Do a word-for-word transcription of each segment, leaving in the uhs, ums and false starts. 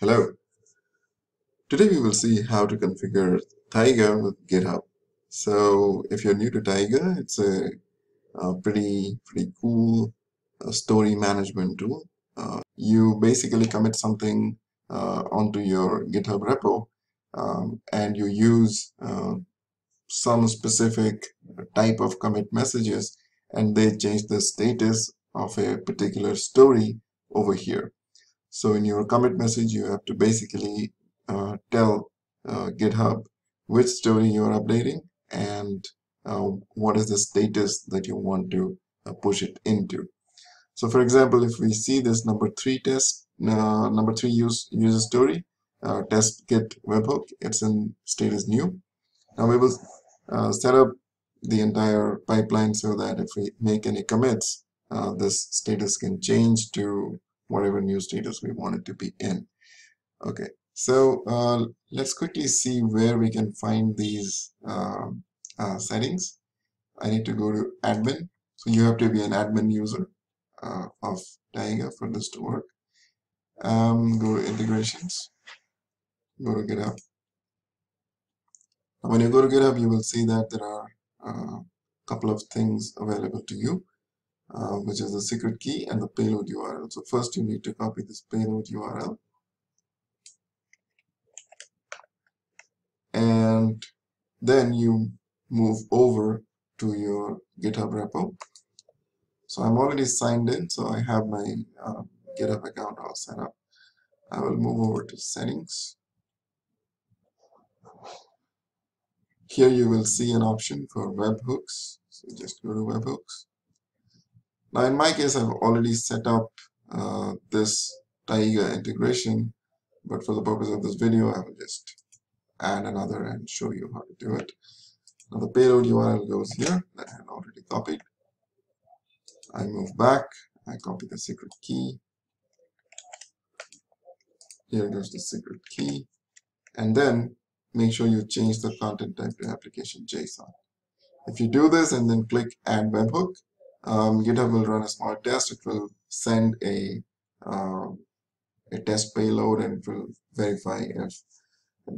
Hello. Today we will see how to configure Taiga with GitHub. So if you're new to Taiga, it's a, a pretty pretty cool uh, story management tool. Uh, you basically commit something uh, onto your GitHub repo, um, and you use uh, some specific type of commit messages, and they change the status of a particular story over here. So in your commit message, you have to basically uh, tell uh, GitHub which story you are updating and uh, what is the status that you want to uh, push it into. So for example, if we see this number three test, uh, number three use, user story, uh, test git webhook, it's in status new. Now we will uh, set up the entire pipeline so that if we make any commits, uh, this status can change to whatever new status we want it to be in. Okay, so uh, let's quickly see where we can find these uh, uh, settings. I need to go to admin. So you have to be an admin user uh, of Taiga for this to work. Um, go to integrations, go to GitHub. When you go to GitHub, you will see that there are a uh, couple of things available to you. Uh, which is the secret key and the payload U R L. So first you need to copy this payload U R L and then you move over to your GitHub repo. So I'm already signed in, so I have my uh, GitHub account all set up. I will move over to settings. Here you will see an option for webhooks, so just go to webhooks. Now in my case, I've already set up uh, this Taiga integration, but for the purpose of this video, I will just add another and show you how to do it. Now the payload U R L goes here that I had already copied. I move back, I copy the secret key. Here goes the secret key, and then make sure you change the content type to application JSON. If you do this and then click Add Webhook, Um, GitHub will run a small test. It will send a uh, a test payload and it will verify if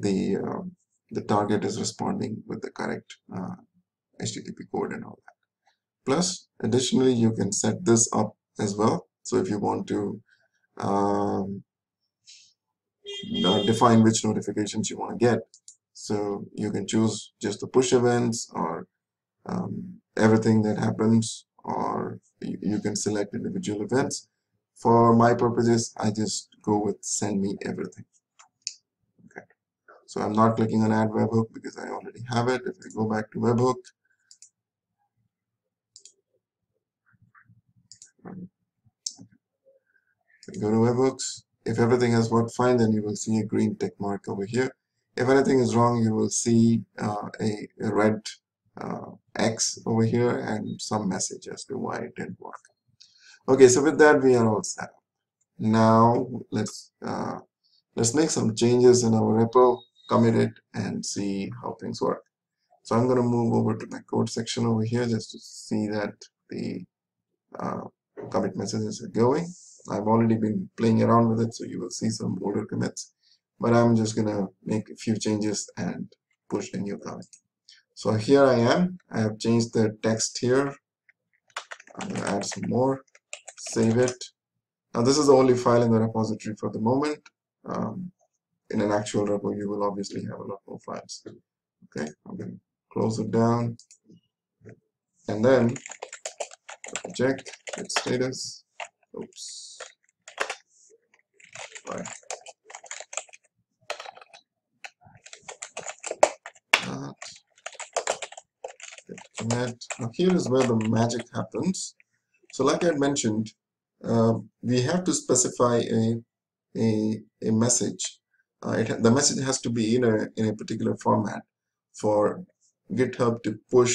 the uh, the target is responding with the correct uh, H T T P code and all that. Plus, additionally, you can set this up as well. So if you want to um, define which notifications you want to get, so you can choose just the push events or um, everything that happens. Or you can select individual events. For my purposes, I just go with send me everything. Okay, so I'm not clicking on add webhook because I already have it. If I go back to webhook, so go to webhooks. If everything has worked fine, then you will see a green tick mark over here. If anything is wrong, you will see uh, a, a red Uh, X over here and some message as to why it didn't work. Okay, so with that we are all set up. Now let's uh, let's make some changes in our repo, commit it, and see how things work. So I'm going to move over to my code section over here just to see that the uh, commit messages are going. I've already been playing around with it, so you will see some older commits, but I'm just going to make a few changes and push a new commit. So here I am. I have changed the text here. I'm going to add some more. Save it. Now this is the only file in the repository for the moment. Um, in an actual repo, you will obviously have a lot more files. Okay, I'm going to close it down, and then check its status. Oops. Right. Now here is where the magic happens. So like I mentioned, uh, we have to specify a a, a message. Uh, it, the message has to be in a, in a particular format for GitHub to push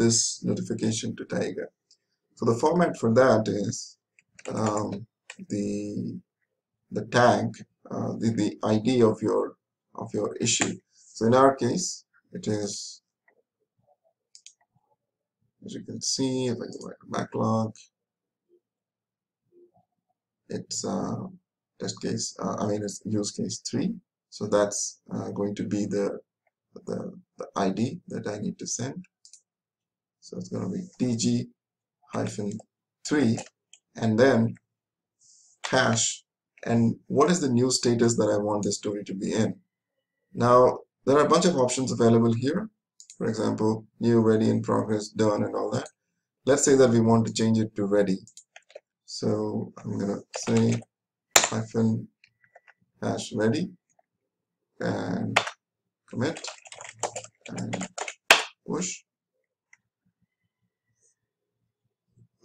this notification to Taiga. So the format for that is um, the the tag, uh, the, the I D of your of your issue. So in our case, it is. As you can see, if I go back to backlog, it's uh, test case, uh, I mean it's use case three. So that's uh, going to be the, the the I D that I need to send. So it's going to be T G hyphen three, and then hash. And what is the new status that I want this story to be in? Now there are a bunch of options available here. For example, new, ready, in progress, done, and all that. Let's say that we want to change it to ready. So I'm going to say hyphen hash ready and commit and push.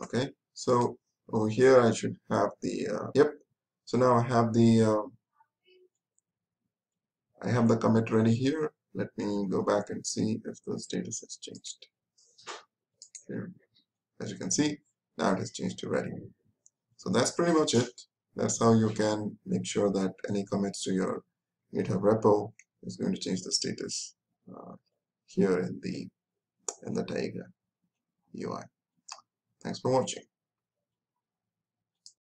Okay, so over here I should have the uh, yep. So now I have the uh, I have the commit ready here. Let me go back and see if the status has changed. Here, as you can see, now it has changed to ready. So that's pretty much it. That's how you can make sure that any commits to your GitHub repo is going to change the status uh, here in the in the Taiga U I. Thanks for watching.